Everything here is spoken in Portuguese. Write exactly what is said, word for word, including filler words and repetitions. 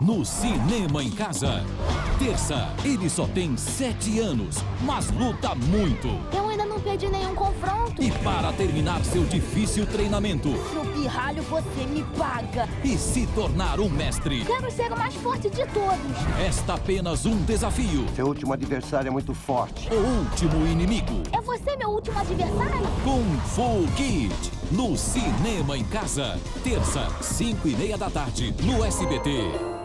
no Cinema em Casa. Terça, ele só tem sete anos, mas luta muito. Eu ainda não perdi nenhum confronto. E para terminar seu difícil treinamento... Seu pirralho, você me paga. E se tornar um mestre. Quero ser o mais forte de todos. Resta apenas um desafio. Seu último adversário é muito forte. O último inimigo. É você meu último adversário? Kung Fu Kid, no Cinema em Casa. Terça, cinco e meia da tarde, no S B T.